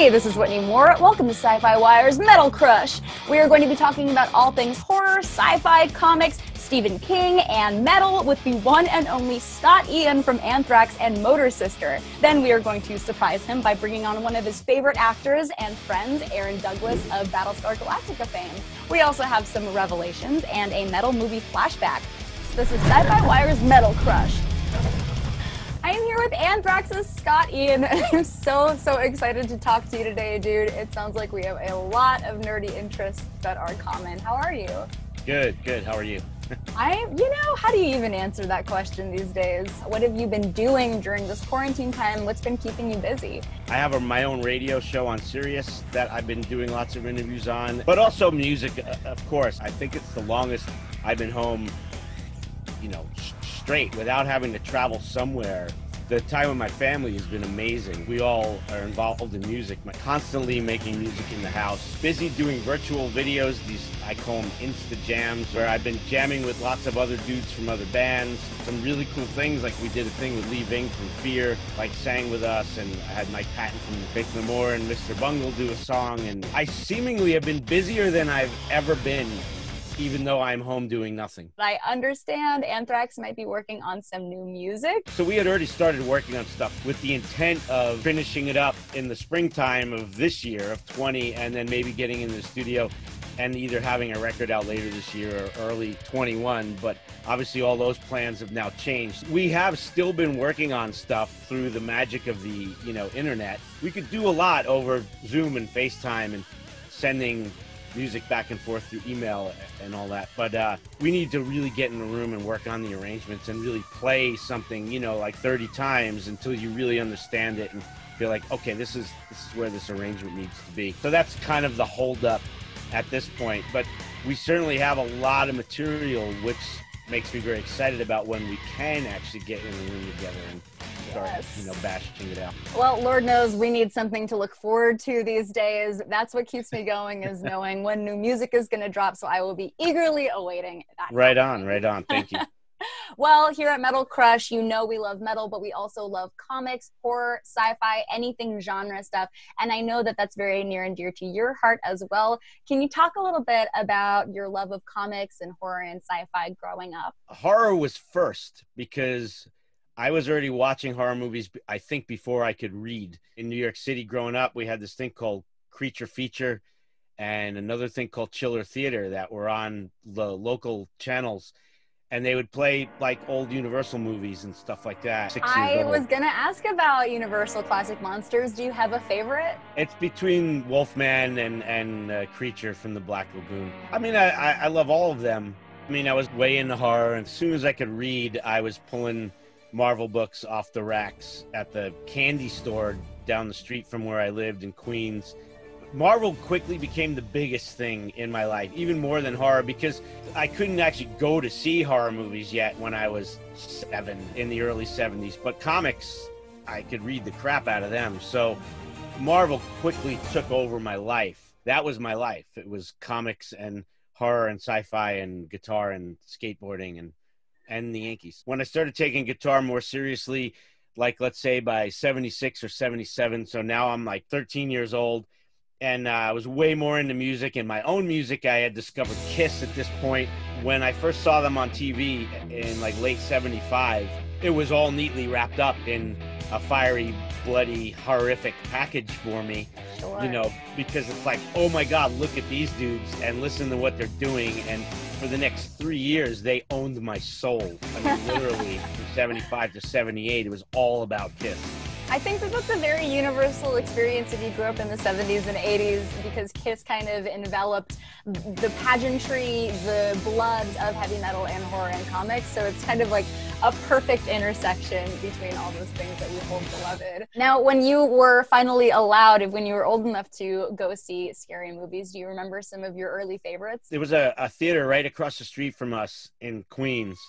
Hey, this is Whitney Moore. Welcome to Sci-Fi Wire's Metal Crush. We are going to be talking about all things horror, sci-fi, comics, Stephen King, and metal with the one and only Scott Ian from Anthrax and Motor Sister. Then we are going to surprise him by bringing on one of his favorite actors and friends, Aaron Douglas of Battlestar Galactica fame. We also have some revelations and a metal movie flashback. This is Sci-Fi Wire's Metal Crush. I am here with Anthrax's Scott Ian, and I'm so excited to talk to you today, dude. It sounds like we have a lot of nerdy interests that are common. How are you? Good. How are you? How do you even answer that question these days? What have you been doing during this quarantine time? What's been keeping you busy? I have my own radio show on Sirius that I've been doing lots of interviews on, but also music, of course. I think it's the longest I've been home, straight without having to travel somewhere. The time with my family has been amazing. We all are involved in music, constantly making music in the house. Busy doing virtual videos, these, I call them Insta jams, where I've been jamming with lots of other dudes from other bands. Some really cool things, like we did a thing with Lee Ving from Fear, sang with us, and I had Mike Patton from Faith No More and Mr. Bungle do a song, and I seemingly have been busier than I've ever been, even though I'm home doing nothing. I understand Anthrax might be working on some new music. So we had already started working on stuff with the intent of finishing it up in the springtime of this year, of 20, and then maybe getting into the studio and either having a record out later this year or early 21. But obviously all those plans have now changed. We have still been working on stuff through the magic of the, internet. We could do a lot over Zoom and FaceTime and sending music back and forth through email and all that, but we need to really get in the room and work on the arrangements and really play something, like 30 times until you really understand it and feel like, okay, this is where this arrangement needs to be. So that's kind of the holdup at this point, but we certainly have a lot of material, which makes me very excited about when we can actually get in the room together and start, bashing it out. Well, Lord knows we need something to look forward to these days. That's what keeps me going, is knowing when new music is going to drop. So I will be eagerly awaiting that. Right on. Thank you. Well, here at Metal Crush, we love metal, but we also love comics, horror, sci-fi, anything genre stuff. And I know that that's very near and dear to your heart as well. Can you talk a little bit about your love of comics and horror and sci-fi growing up? Horror was first, because I was already watching horror movies, I think, before I could read. In New York City growing up, we had this thing called Creature Feature and another thing called Chiller Theater that were on the local channels. And they would play old Universal movies and stuff like that. I was gonna ask about Universal classic monsters. Do you have a favorite? It's between Wolfman and Creature from the Black Lagoon. I love all of them. I was way into horror, and as soon as I could read, I was pulling Marvel books off the racks at the candy store down the street from where I lived in Queens. Marvel quickly became the biggest thing in my life, even more than horror, because I couldn't actually go to see horror movies yet when I was 7 in the early 70s. But comics, I could read the crap out of them. So Marvel quickly took over my life. That was my life. It was comics and horror and sci-fi and guitar and skateboarding and the Yankees. When I started taking guitar more seriously, let's say by 76 or 77, so now I'm 13 years old, and I was way more into music and my own music. I had discovered Kiss at this point. When I first saw them on TV in late 75, it was all neatly wrapped up in a fiery, bloody, horrific package for me, sure. Because it's oh my God, look at these dudes and listen to what they're doing. And for the next 3 years, they owned my soul. Literally from 75 to 78, it was all about Kiss. I think that that's a very universal experience if you grew up in the 70s and 80s, because Kiss kind of enveloped the pageantry, the blood of heavy metal and horror and comics. So it's kind of a perfect intersection between all those things that we hold beloved. Now, when you were finally allowed, when you were old enough to go see scary movies, do you remember some of your early favorites? There was a theater right across the street from us in Queens.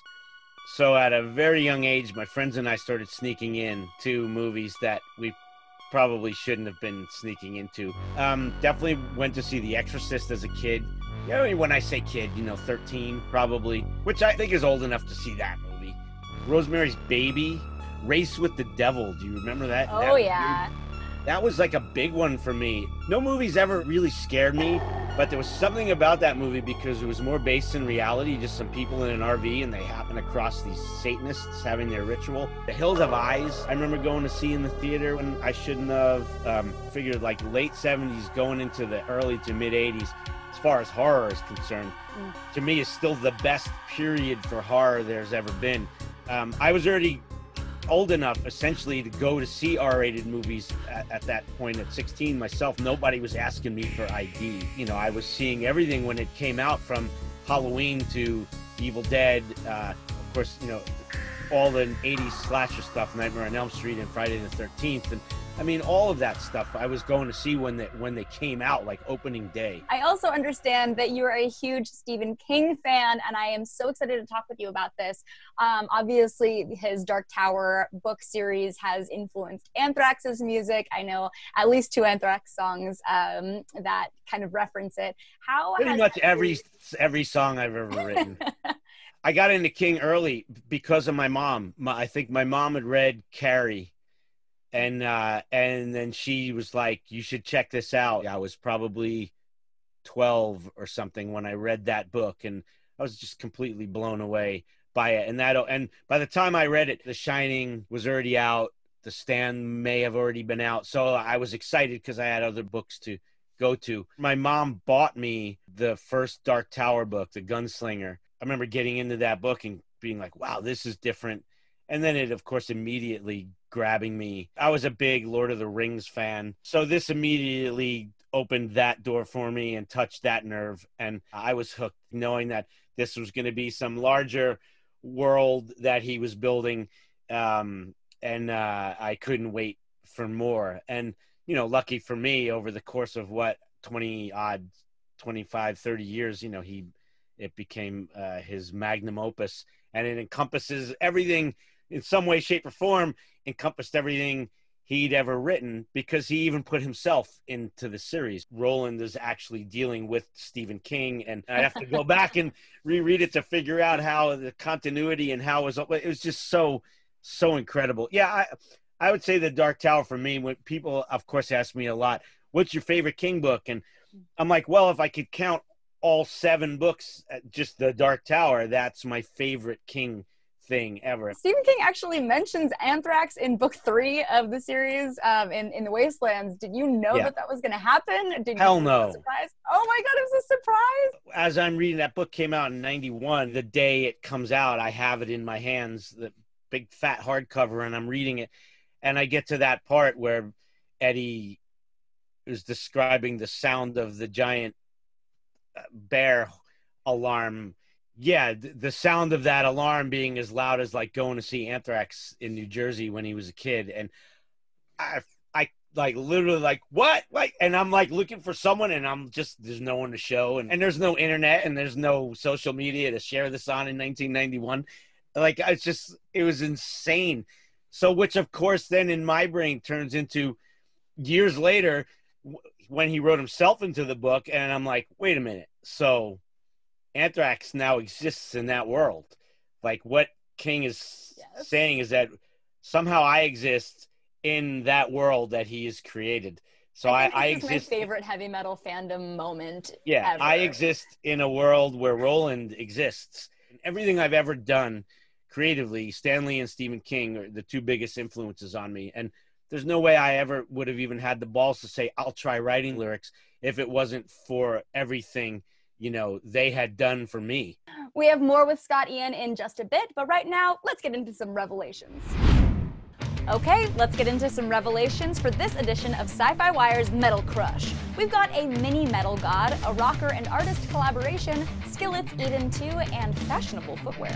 So at a very young age, my friends and I started sneaking in to movies that we probably shouldn't have been sneaking into. Definitely went to see The Exorcist as a kid. When I say kid, 13 probably, which I think is old enough to see that movie. Rosemary's Baby, Race with the Devil. Do you remember that? Oh, that yeah. Movie? That was like a big one for me. No movies ever really scared me, but there was something about that movie because it was more based in reality, just some people in an RV and they happen across these Satanists having their ritual. The Hills Have Eyes, I remember going to see in the theater when I shouldn't have. Figured like late 70s going into the early to mid 80s. As far as horror is concerned, to me is still the best period for horror there's ever been. I was already old enough essentially to go to see R-rated movies at that point at 16 myself. Nobody was asking me for ID. You know, I was seeing everything when it came out, from Halloween to Evil Dead, of course, you know, all the 80s slasher stuff, Nightmare on Elm Street and Friday the 13th. And I mean, all of that stuff I was going to see when they came out, like opening day. I also understand that you are a huge Stephen King fan, and I am so excited to talk with you about this. Obviously, his Dark Tower book series has influenced Anthrax's music. I know at least two Anthrax songs that kind of reference it. How pretty much every song I've ever written. I got into King early because of my mom. I think my mom had read Carrie. And then she was like, you should check this out. I was probably 12 or something when I read that book, and I was just completely blown away by it. And by the time I read it, The Shining was already out. The Stand may have already been out. So I was excited because I had other books to go to. My mom bought me the first Dark Tower book, The Gunslinger. I remember getting into that book and being like, wow, this is different. And then it, of course, immediately grabbing me. I was a big Lord of the Rings fan. So this immediately opened that door for me and touched that nerve. And I was hooked, knowing that this was going to be some larger world that he was building. And I couldn't wait for more. And, you know, lucky for me, over the course of what, 25, 30 years, you know, it became his magnum opus. And it encompasses everything. In some way, shape, or form, encompassed everything he'd ever written, because he even put himself into the series. Roland is actually dealing with Stephen King, and I have to go back and reread it to figure out how the continuity and how it was just so incredible. Yeah, I would say The Dark Tower for me, when people, of course, ask me a lot, what's your favorite King book? And I'm like, well, if I could count all 7 books, just The Dark Tower, that's my favorite King thing ever. Stephen King actually mentions Anthrax in book 3 of the series, in The Wastelands. Did you know that was going to happen? Hell no. Surprised? Oh my God, it was a surprise. As I'm reading, that book came out in 91. The day it comes out, I have it in my hands, the big fat hardcover, and I'm reading it. And I get to that part where Eddie is describing the sound of the giant bear alarm. Yeah, the sound of that alarm being as loud as like going to see Anthrax in New Jersey when he was a kid. And I like literally like, what? Like, and I'm like looking for someone, and I'm just, there's no one to show. And there's no internet, and there's no social media to share this on in 1991. Like, it's just, it was insane. So, which of course then in my brain turns into years later when he wrote himself into the book. And I'm like, wait a minute. So Anthrax now exists in that world. Like, what King is saying is that somehow I exist in that world that he has created. So I exist. This is my favorite heavy metal fandom moment. Yeah, ever. I exist in a world where Roland exists. And everything I've ever done creatively, Stanley and Stephen King are the two biggest influences on me. And there's no way I ever would have even had the balls to say, I'll try writing lyrics, if it wasn't for everything, you know, they had done for me. We have more with Scott Ian in just a bit, but right now, let's get into some revelations. Okay, let's get into some revelations for this edition of Sci-Fi Wire's Metal Crush. We've got a mini metal god, a rocker and artist collaboration, Skillet's Eden 2, and fashionable footwear.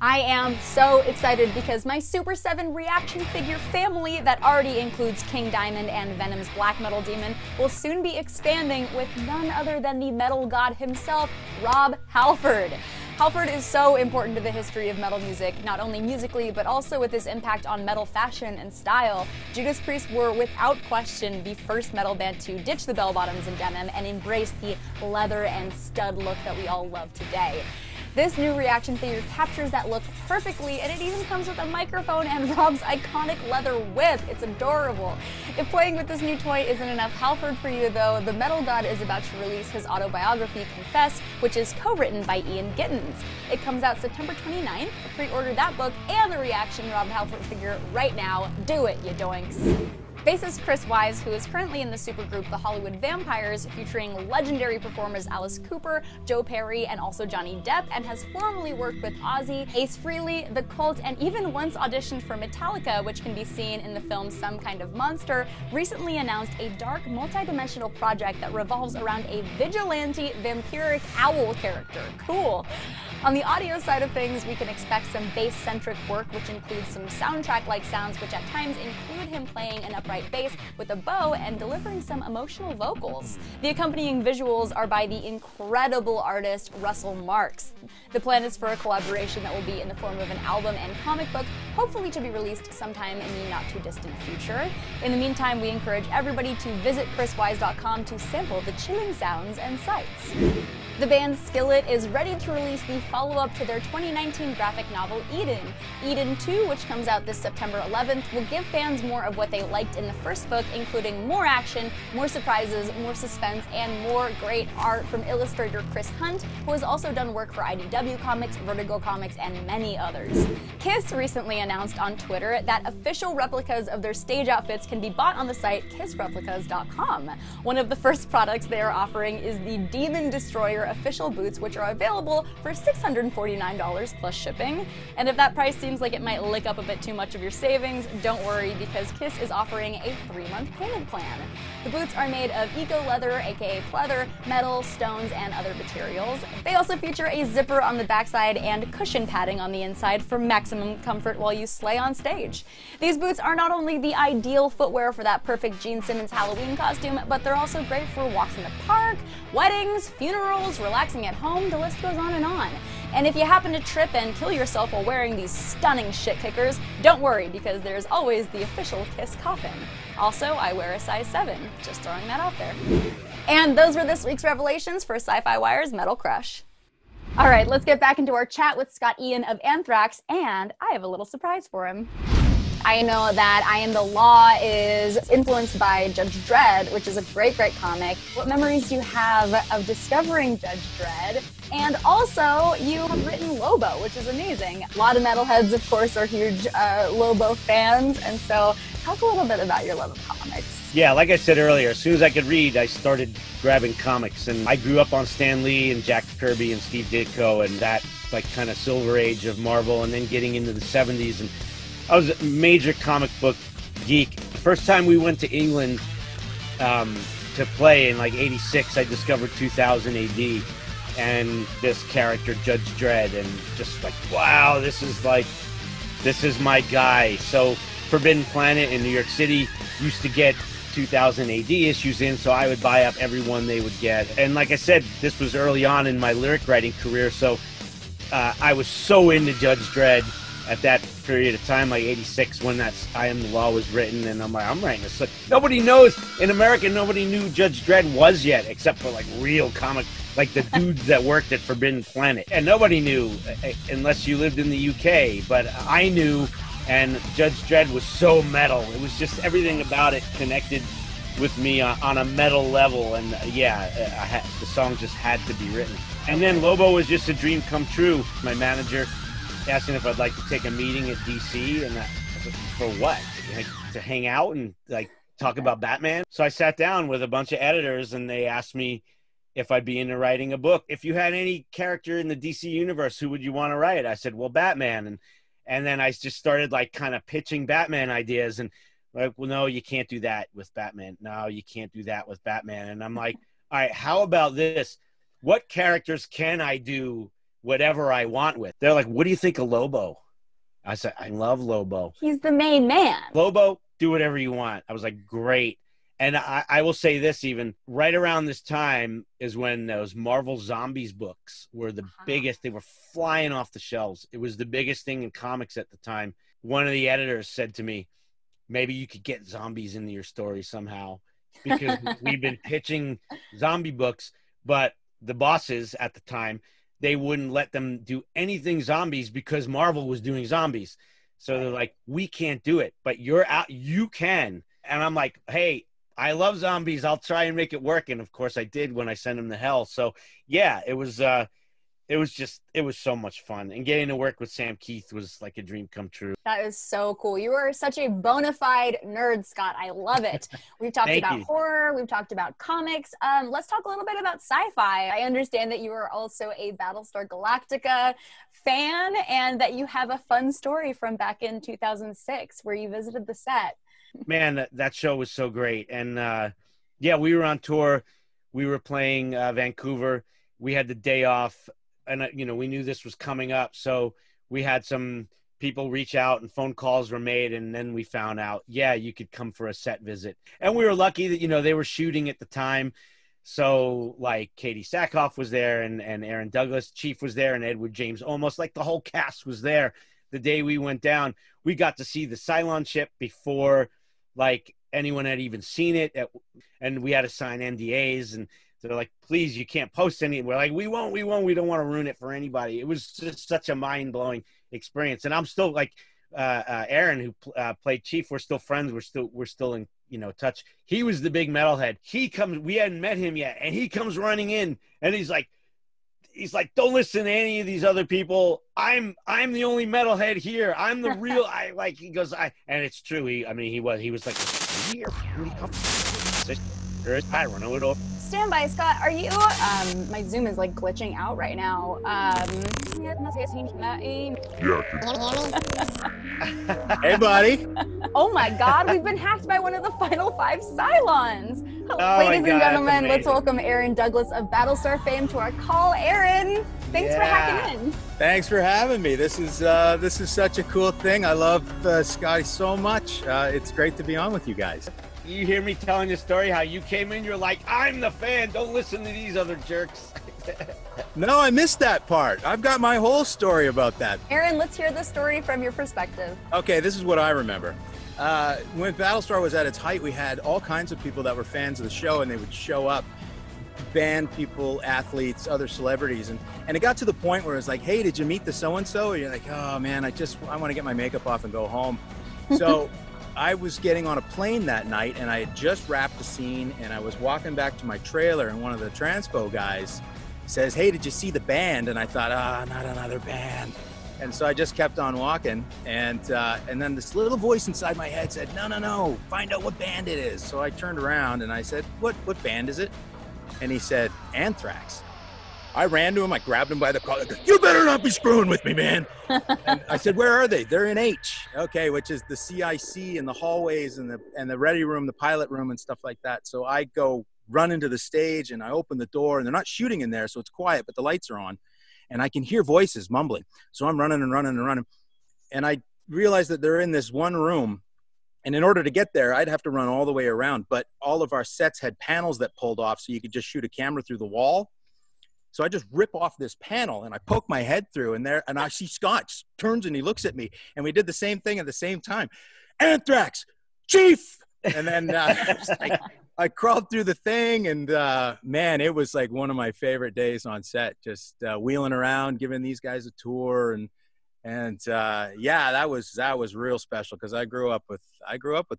I am so excited because my Super 7 reaction figure family that already includes King Diamond and Venom's Black Metal Demon will soon be expanding with none other than the metal god himself, Rob Halford. Halford is so important to the history of metal music, not only musically, but also with his impact on metal fashion and style. Judas Priest were, without question, the first metal band to ditch the bell-bottoms and denim and embrace the leather and stud look that we all love today. This new reaction figure captures that look perfectly, and it even comes with a microphone and Rob's iconic leather whip. It's adorable. If playing with this new toy isn't enough Halford for you, though, the metal god is about to release his autobiography, Confess, which is co-written by Ian Gittins. It comes out September 29th. Pre-order that book and the reaction Rob Halford figure right now. Do it, you doinks. Bassist Chris Wise, who is currently in the supergroup The Hollywood Vampires, featuring legendary performers Alice Cooper, Joe Perry, and also Johnny Depp, and has formerly worked with Ozzy, Ace Frehley, The Cult, and even once auditioned for Metallica, which can be seen in the film Some Kind of Monster, recently announced a dark, multidimensional project that revolves around a vigilante, vampiric owl character. Cool. On the audio side of things, we can expect some bass-centric work, which includes some soundtrack-like sounds, which at times include him playing an upright bass with a bow and delivering some emotional vocals. The accompanying visuals are by the incredible artist Russell Marks. The plan is for a collaboration that will be in the form of an album and comic book, hopefully to be released sometime in the not-too-distant future. In the meantime, we encourage everybody to visit chriswise.com to sample the chilling sounds and sights. The band Skillet is ready to release the follow-up to their 2019 graphic novel Eden. Eden 2, which comes out this September 11th, will give fans more of what they liked in the first book, including more action, more surprises, more suspense, and more great art from illustrator Chris Hunt, who has also done work for IDW Comics, Vertigo Comics, and many others. Kiss recently announced on Twitter that official replicas of their stage outfits can be bought on the site kissreplicas.com. One of the first products they are offering is the Demon Destroyer official boots, which are available for $649 plus shipping. And if that price seems like it might lick up a bit too much of your savings, don't worry, because Kiss is offering a 3-month payment plan. The boots are made of eco leather, aka pleather, metal, stones, and other materials. They also feature a zipper on the backside and cushion padding on the inside for maximum comfort while you slay on stage. These boots are not only the ideal footwear for that perfect Gene Simmons Halloween costume, but they're also great for walks in the park, weddings, funerals, relaxing at home, the list goes on. And if you happen to trip and kill yourself while wearing these stunning shit kickers, don't worry, because there's always the official Kiss coffin. Also, I wear a size 7, just throwing that out there. And those were this week's revelations for Sci-Fi Wire's Metal Crush. All right, let's get back into our chat with Scott Ian of Anthrax, and I have a little surprise for him. I know that I Am The Law is influenced by Judge Dredd, which is a great, great comic. What memories do you have of discovering Judge Dredd? And also, you have written Lobo, which is amazing. A lot of metalheads, of course, are huge Lobo fans, and so talk a little bit about your love of comics. Yeah, like I said earlier, as soon as I could read, I started grabbing comics, and I grew up on Stan Lee and Jack Kirby and Steve Ditko and that like kind of silver age of Marvel, and then getting into the 70s, and I was a major comic book geek. The first time we went to England to play in like '86, I discovered 2000 AD and this character, Judge Dredd, and just like, wow, this is my guy. So Forbidden Planet in New York City used to get 2000 AD issues in, so I would buy up every one they would get. And like I said, this was early on in my lyric writing career, so I was so into Judge Dredd at that period of time, like '86, when that's I Am The Law was written, and I'm like, I'm writing this. Nobody knows in America. Nobody knew Judge Dredd was yet, except for like real comic, like the dudes that worked at Forbidden Planet, and nobody knew unless you lived in the UK. But I knew, and Judge Dredd was so metal. It was just everything about it connected with me on a metal level, and yeah, the song just had to be written. And then Lobo was just a dream come true. My manager asking if I'd like to take a meeting at DC, and for what? Like, to hang out and like talk about Batman? So I sat down with a bunch of editors, and they asked me if I'd be into writing a book. If you had any character in the DC universe, who would you want to write? I said, well, Batman. And then I just started like kind of pitching Batman ideas, and like, well, no, you can't do that with Batman. No, you can't do that with Batman. And I'm like, all right, how about this? What characters can I do whatever I want with? They're like, what do you think of Lobo? I said, I love Lobo. He's the main man. Lobo, do whatever you want. I was like, great. And I will say this, even right around this time is when those Marvel Zombies books were the biggest. They were flying off the shelves. It was the biggest thing in comics at the time. One of the editors said to me, maybe you could get zombies into your story somehow, because we've been pitching zombie books, but the bosses at the time they wouldn't let them do anything zombies because Marvel was doing zombies. So they're like, we can't do it, but you're out, you can. And I'm like, hey, I love zombies. I'll try and make it work. And of course I did when I sent him to hell. So yeah, it was so much fun. And getting to work with Sam Keith was like a dream come true. That is so cool. You are such a bona fide nerd, Scott. I love it. We've talked about horror. We've talked about comics. Let's talk a little bit about sci-fi. I understand that you are also a Battlestar Galactica fan and that you have a fun story from back in 2006 where you visited the set. Man, that show was so great. And yeah, we were on tour. We were playing Vancouver. We had the day off. And, you know, we knew this was coming up. So we had some people reach out and phone calls were made. And then we found out, yeah, you could come for a set visit. And we were lucky that, you know, they were shooting at the time. So like Katie Sackhoff was there and Aaron Douglas, Chief, was there, and Edward James, almost like the whole cast was there. The day we went down, we got to see the Cylon ship before like anyone had even seen it. And we had to sign NDAs, and they're like, please, you can't post any. We're like, we won't. We don't want to ruin it for anybody. It was just such a mind-blowing experience. And I'm still like, Aaron, who played Chief, we're still friends. We're still in, you know, touch. He was the big metalhead. He comes, we hadn't met him yet. And he comes running in and he's like, don't listen to any of these other people. I'm the only metalhead here. I'm the real, I like, he goes, and it's true. He was like, I don't know it all. Stand by, Scott. Are you? My Zoom is like glitching out right now. Yeah. Hey, buddy. Oh my God, we've been hacked by one of the final 5 Cylons. Oh, ladies and gentlemen, let's welcome Aaron Douglas of Battlestar fame to our call. Aaron, thanks for hacking in. Thanks for having me. This is such a cool thing. I love Scotty so much. It's great to be on with you guys. You hear me telling the story how you came in, you're like, I'm the fan, don't listen to these other jerks. No, I missed that part. I've got my whole story about that. Aaron, let's hear the story from your perspective. Okay, this is what I remember. When Battlestar was at its height, we had all kinds of people that were fans of the show, and they would show up, band people, athletes, other celebrities. And it got to the point where it was like, hey, did you meet the so-and-so? And you're like, oh man, I want to get my makeup off and go home. So I was getting on a plane that night, and I had just wrapped a scene, and I was walking back to my trailer, and one of the transpo guys says, hey, did you see the band? And I thought, not another band. And so I just kept on walking, and then this little voice inside my head said, no, find out what band it is. So I turned around and I said, what band is it? And he said, Anthrax. I ran to him, I grabbed him by the collar. You better not be screwing with me, man. And I said, where are they? They're in H. Okay, which is the CIC and the hallways and the ready room, the pilot room and stuff like that. So I go run into the stage and I open the door, and they're not shooting in there, so it's quiet, but the lights are on. And I can hear voices mumbling. So I'm running and running and running. And I realized that they're in this one room. And in order to get there, I'd have to run all the way around. But all of our sets had panels that pulled off, so you could just shoot a camera through the wall. So I just rip off this panel and I poke my head through, and there, and I see Scott turns and he looks at me, and we did the same thing at the same time. Anthrax, Chief. And then I crawled through the thing, and man, it was like one of my favorite days on set, just wheeling around, giving these guys a tour, and yeah, that was real special because I grew up with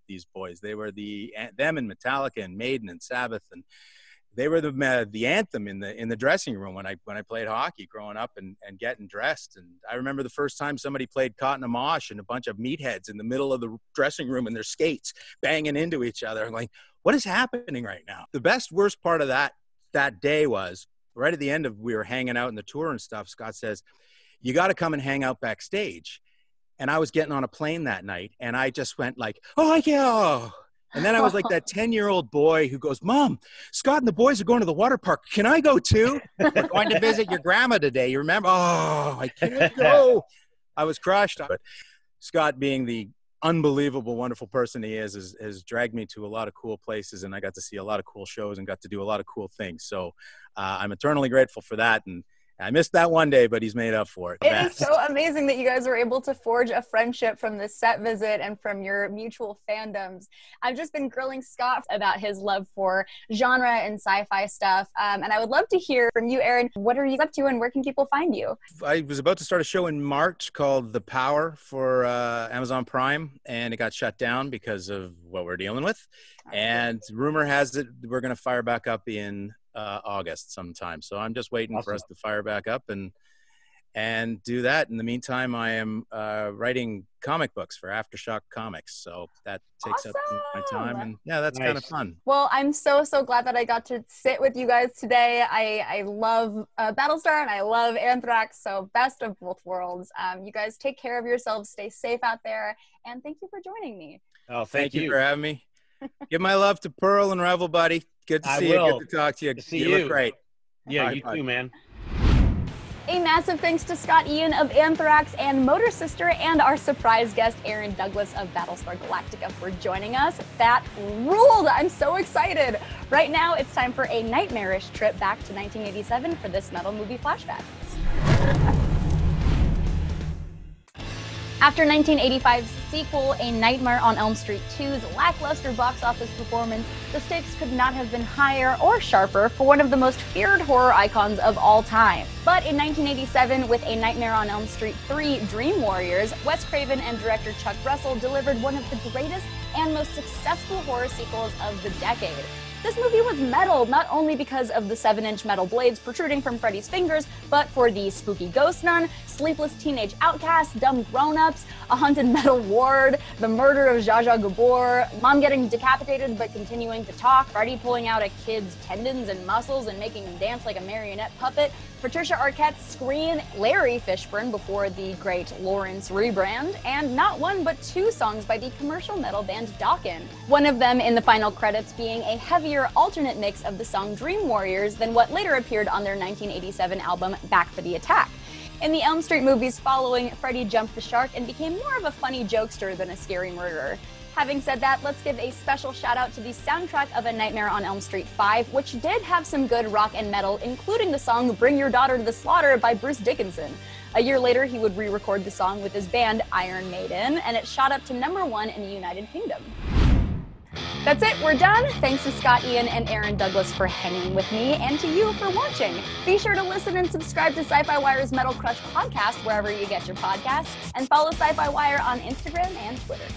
these boys. They were them and Metallica and Maiden and Sabbath, and they were the anthem in the dressing room when I played hockey growing up and getting dressed. And I remember the first time somebody played Cotton Amash and a bunch of meatheads in the middle of the dressing room in their skates banging into each other. I'm like, what is happening right now? The worst part of that day was right at the end of, we were hanging out in the tour and stuff. Scott says, you got to come and hang out backstage. And I was getting on a plane that night, and I just went like, oh, yeah. And then I was like that 10-year-old boy who goes, Mom, Scott and the boys are going to the water park. Can I go too? We're going to visit your grandma today. You remember? Oh, I can't go. I was crushed. But Scott, being the unbelievable, wonderful person he is, has dragged me to a lot of cool places. And I got to see a lot of cool shows and got to do a lot of cool things. So I'm eternally grateful for that. And I missed that one day, but he's made up for it. It is so amazing that you guys were able to forge a friendship from this set visit and from your mutual fandoms. I've just been grilling Scott about his love for genre and sci-fi stuff. And I would love to hear from you, Aaron. What are you up to and where can people find you? I was about to start a show in March called The Power for Amazon Prime, and it got shut down because of what we're dealing with. And rumor has it we're going to fire back up in August sometime. So I'm just waiting for us to fire back up and do that. In the meantime, I am writing comic books for Aftershock Comics. So that takes up my time. And yeah, that's kind of fun. Well, I'm so, so glad that I got to sit with you guys today. I love Battlestar and I love Anthrax. So best of both worlds. You guys take care of yourselves, stay safe out there. And thank you for joining me. Oh, thank you for having me. Give my love to Pearl and Revel, buddy. Good to see you. Good to talk to you. You look great. Yeah, bye, you too, man. A massive thanks to Scott Ian of Anthrax and Motor Sister and our surprise guest, Aaron Douglas of Battlestar Galactica, for joining us. That ruled! I'm so excited. Right now, it's time for a nightmarish trip back to 1987 for this metal movie flashback. After 1985's sequel, A Nightmare on Elm Street 2's lackluster box office performance, the stakes could not have been higher or sharper for one of the most feared horror icons of all time. But in 1987, with A Nightmare on Elm Street 3 Dream Warriors, Wes Craven and director Chuck Russell delivered one of the greatest and most successful horror sequels of the decade. This movie was metal, not only because of the 7-inch metal blades protruding from Freddy's fingers, but for the spooky ghost nun, sleepless teenage outcast, dumb grown-ups, a haunted metal ward, the murder of Zsa Zsa Gabor, mom getting decapitated but continuing to talk, Freddy pulling out a kid's tendons and muscles and making him dance like a marionette puppet, Patricia Arquette's Scream, Larry Fishburne before the great Lawrence rebrand, and not one but two songs by the commercial metal band Dokken. One of them in the final credits being a heavier alternate mix of the song Dream Warriors than what later appeared on their 1987 album Back for the Attack. In the Elm Street movies following, Freddy jumped the shark and became more of a funny jokester than a scary murderer. Having said that, let's give a special shout out to the soundtrack of A Nightmare on Elm Street 5, which did have some good rock and metal, including the song Bring Your Daughter to the Slaughter by Bruce Dickinson. A year later, he would re-record the song with his band Iron Maiden, and it shot up to #1 in the United Kingdom. That's it, we're done. Thanks to Scott Ian and Aaron Douglas for hanging with me, and to you for watching. Be sure to listen and subscribe to Sci-Fi Wire's Metal Crush podcast wherever you get your podcasts, and follow Sci-Fi Wire on Instagram and Twitter.